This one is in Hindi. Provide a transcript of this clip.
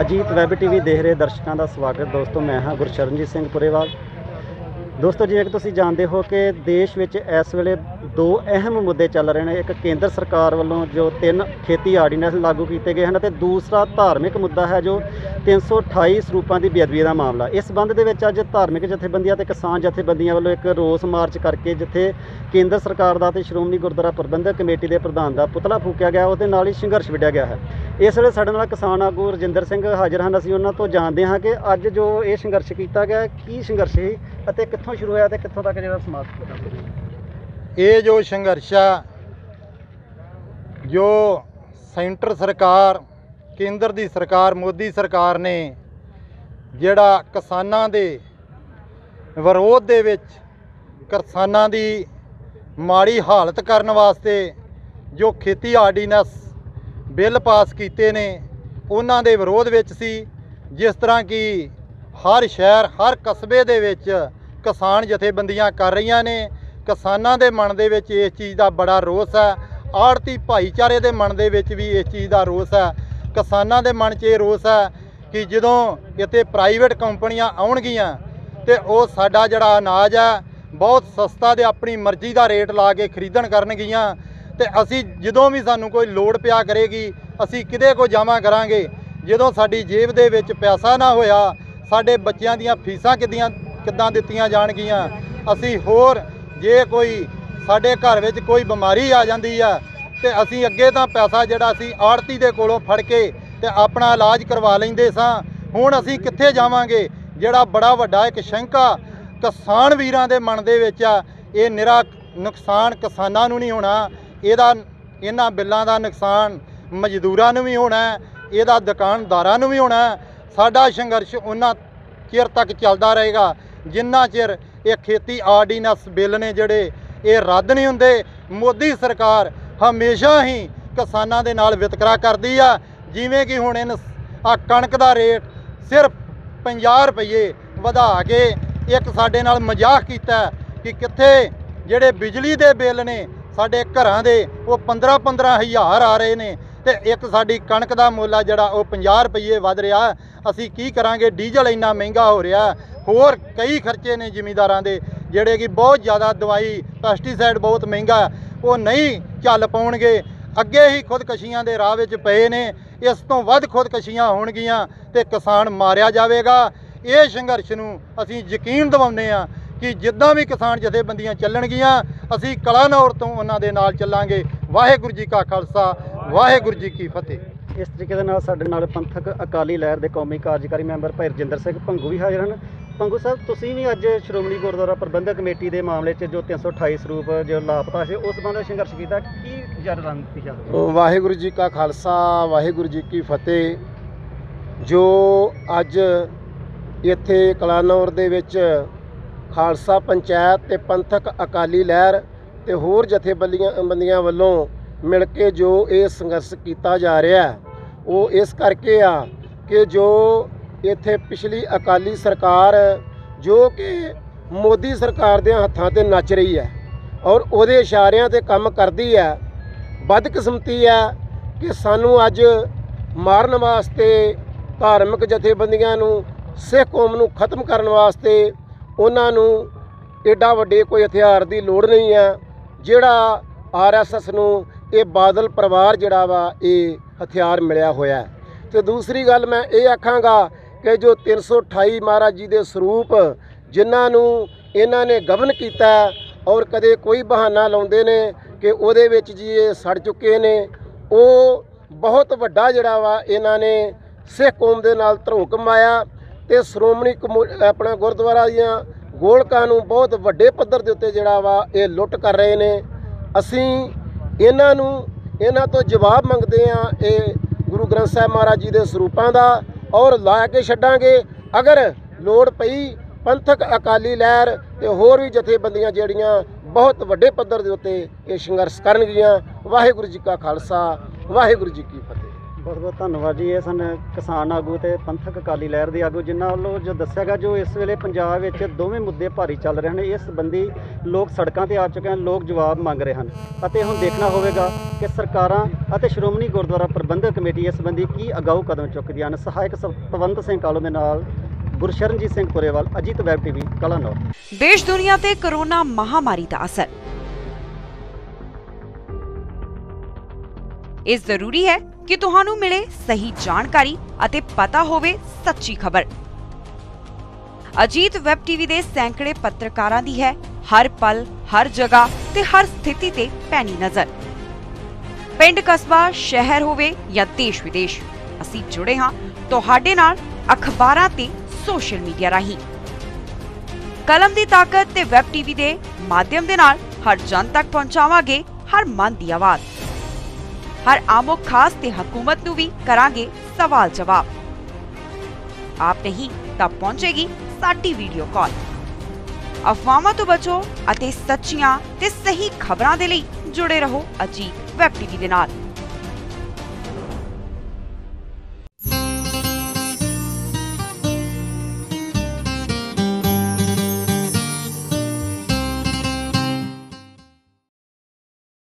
अजीत WebTV देख रहे दर्शकों का स्वागत। दोस्तों मैं हाँ गुरचरणजीत सिंह पुरेवाल। दोस्तों जिवें कि तुसीं जानते हो कि देश में इस वेले दो अहम मुद्दे चल रहे हैं। एक केंद्र सरकार वालों जो 3 खेती आर्डीनेंस लागू किए गए हैं, तो दूसरा धार्मिक मुद्दा है जो 328 सरूपां की बेअदबी का मामला। इस संबंध के अज धार्मिक जथेबंदियां तो किसान जथेबंदियां वालों एक रोस मार्च करके जिथे केंद्र सरकार का तो श्रोमणी गुरुद्वारा प्रबंधक कमेटी के प्रधान का पुतला फूकिया गया, उसके नाल ही संघर्ष विड़िया गया है। इस वेले साडे नाल किसान आगू रजिंदर सिंह हाजिर हैं। असीं उन्हां तो जानते हैं कि अज जो ये संघर्ष किया गया की संघर्ष ही अते कित्थों शुरू होया ते कित्थों तक जिहड़ा समाप्त। ये जो संघर्ष जो सेंटर सरकार केंद्र दी सरकार मोदी सरकार ने जिहड़ा किसानां दे विरोध दे विच किसानां दी माड़ी हालत करन वास्ते जो खेती आर्डीनेंस बिल पास कीते ने उन्हां दे विरोध विच सी। जिस तरह कि हर शहर हर कस्बे दे विच किसान जथेबंदियां कर रही ने। किसानों के मन दे विच इस चीज़ का बड़ा रोस है, आड़ती भाईचारे के मन दे विच भी इस चीज़ का रोस है। किसानों के मन च रोस है कि जदों इत्थे प्राइवेट कंपनियां आउणगियां ते ओह साडा जिहड़ा अनाज है बहुत सस्ता ते अपनी मर्जी का रेट ला के खरीदण करनगियां, ते असी जदों भी सानूं कोई लोड़ पिया करेगी असी किहदे को जमा करांगे। जदों साडी जेब दे विच पैसा ना होया साडे बच्चियां दीयां फीसां किदां दित्तियां जाणगियां। असी होर जे कोई साडे घर विच कोई बीमारी आ जांदी है ते असी अगे तां पैसा जिहड़ा असी आड़ती दे कोलों फड़ के ते अपना इलाज करवा लैंदे सां, हुण असी कित्थे जावांगे। जिहड़ा बड़ा वड्डा एक शंका किसान वीरां दे मन दे विच आ, इह निरा नुकसान किसानां नूं नहीं होना, इहदा इन्हां बिल्लां दा नुकसान मजदूरां नूं भी होना है, इहदा दुकानदारां नूं भी होना है। साडा संघर्ष उन्ना चिर तक चलता रहेगा जिन्ना चिर ये खेती आर्डीनेंस बिल ने जोड़े ये रद्द नहीं होंदे। मोदी सरकार हमेशा ही किसानों के नाल वितकरा करती है, जिमें कि हुण इन कणक का रेट सिर्फ 50 रुपये वधा के एक साडे नाल मजाक कीता कि कित्थे जिहड़े बिजली के बिल ने साडे घरां दे वो 15-15 हज़ार आ रहे हैं, तो एक साड़ी कणक का मुल है जोड़ा वह 50 रुपये वध रहा। असी की करांगे, डीजल इन्ना महंगा हो रहा, होर कई खर्चे ने जिमीदारां दे जिहड़े कि बहुत ज़्यादा दवाई पेस्टीसाइड बहुत महंगा वो नहीं चल पाउणगे। अगे ही खुदकशियां दे राह विच पए ने, इस तों वध खुदकशियां होणगियां ते किसान मारिया जाएगा। ये संघर्ष नूं असी यकीन दिवाउने आ कि जिद्दां भी किसान जथेबंदियां चलणगियां असी कलानौर तों उन्हां दे नाल चलांगे। वाहिगुरू जी का खालसा वाहिगुरू जी की फतेह। इस तरीके दे नाल साडे नाल पंथक अकाली लहर दे कौमी कार्यकारी मैंबर भाई रजिंदर सिंह भंगू भी हाजिर हैं। भंगू साहब तुसीं भी अज श्रोमणी गुरुद्वारा प्रबंधक कमेटी दे मामले च जो 328 सरूप जो लापता है उस बारे संघर्ष किया की रणनीति चल। वाहिगुरू जी का खालसा वाहिगुरू जी की फतेह। जो अज इत्थे कलानौर दे विच खालसा पंचायत ते पंथक अकाली लहर ते होर जथेबंदियां वल्लों मिल के जो ये संघर्ष किया जा रहा है वो इस करके आ कि जो इत्थे पिछली अकाली सरकार जो कि मोदी सरकार दे हत्थां ते नच रही है और उहदे इशारियां ते काम करती है। बदकिस्मती है कि सानू अज मारन वास्ते धार्मिक जथेबंदियां नूं सिख कौम नूं खत्म करन वास्ते उन्हां नूं एडा वड्डे कोई हथियार की लोड़ नहीं है। जिहड़ा आरएसएस नूं ये बादल परिवार जिहड़ा वा ये हथियार मिलिया होया है। तो दूसरी गल मैं ये आखांगा कि जो 328 महाराज जी दे सरूप जिन्हों इन्हों ने गबन किया और कदे कोई बहाना लाउंदे ने कि उहदे विच जी ये सड़ चुके ने, वो बहुत वड्डा जिहड़ा वा इन्हों ने सिख कौम दे नाल धरों कमाया। तो श्रोमणी अपना गुरुद्वारा दीआं गोलकां नूं बहुत वड्डे पद्धर दे उत्ते जिहड़ा वा ये लुट कर रहे ने। असी इन्हां तो जवाब मंगते हाँ ये गुरु ग्रंथ साहब महाराज जी के सरूपां दा और ला के छड्डांगे। अगर लोड़ पई पंथक अकाली लहर ते होर भी जथेबंदियां जिहड़ियां बहुत वड्डे पद्धर दे उत्ते संघर्ष करनगियां। वाहिगुरू जी का खालसा वाहिगुरू जी की फतेह। बहुत बहुत धन्यवाद जी। ये सन किसान आगू तो पंथक अकाली लहर के आगू जिन्हों वालों जो दस्या गया जो इस वेले पंजाब में दोवें मुद्दे भारी चल रहे हैं। इस संबंधी लोग सड़कों पर आ चुके हैं, लोग जवाब मांग रहे हैं और हम देखना होगा कि सरकारां और श्रोमणी गुरुद्वारा प्रबंधक कमेटी इस संबंधी की अगाऊ कदम चुकती हैं। सहायक सतवंत सिंह कालो के नाल गुरचरणजीत सिंह पुरेवाल, अजीत WebTV, कलानौर। देश दुनिया ते कोरोना महामारी का असर। इस जरूरी है कि तुहानू मिले सही जानकारी अते पता होवे सच्ची खबर। अजीत WebTV दे सैकड़े पत्रकारां दी है हर पल, हर जगह ते हर स्थिति ते पैनी नजर। पिंड, कस्बा, शहर होवे या देश विदेश, असीं जुड़े हां तुहाडे नाल अखबारां ते सोशल मीडिया राही। कलम दी ताकत ते WebTV दे माध्यम दे नाल हर जन तक पहुंचावांगे हर मन दी आवाज। हर आमो खास ते हुकूमत नू भी करांगे सवाल जवाब। आप नहीं तब पहुंचेगी साडी वीडियो कॉल। अफवाहां तो बचो अते सच्चियां ते सही खबरां दे लई जुड़े रहो अजीत WebTV दे नाल।